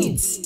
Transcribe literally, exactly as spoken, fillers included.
needs.